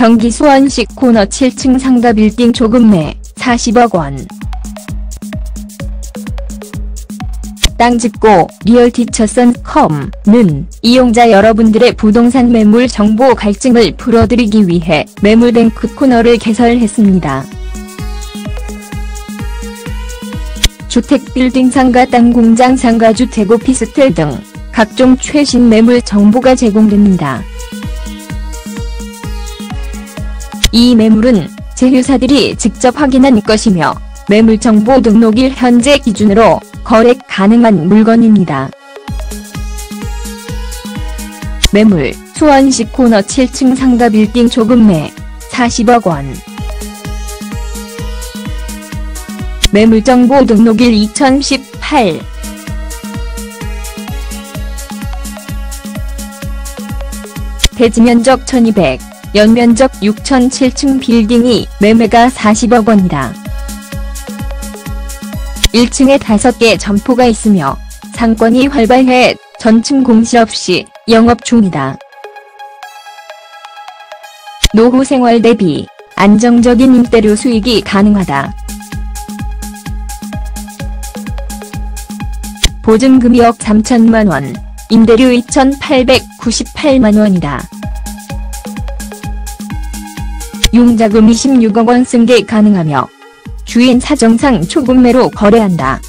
경기 수원시 코너 7층 상가 빌딩 조금매 40억 원. 땅 짓고 리얼티처.com는 이용자 여러분들의 부동산 매물 정보 갈증을 풀어드리기 위해 매물뱅크 코너를 개설했습니다. 주택 빌딩 상가 땅 공장 상가 주택 오피스텔 등 각종 최신 매물 정보가 제공됩니다. 이 매물은 제휴사들이 직접 확인한 것이며 매물정보 등록일 현재 기준으로 거래 가능한 물건입니다. 매물, 수원시 코너 7층 상가 빌딩 조금매 40억 원. 매물정보 등록일 2018. 대지면적 1200, 연면적 6007층 빌딩이 매매가 40억 원이다. 1층에 5개 점포가 있으며 상권이 활발해 전층 공시 없이 영업 중이다. 노후 생활 대비 안정적인 임대료 수익이 가능하다. 보증금이 억 3천만 원, 임대료 2,898만 원이다. 용자금 26억 원 승계 가능하며 주인 사정상 초급매로 거래한다.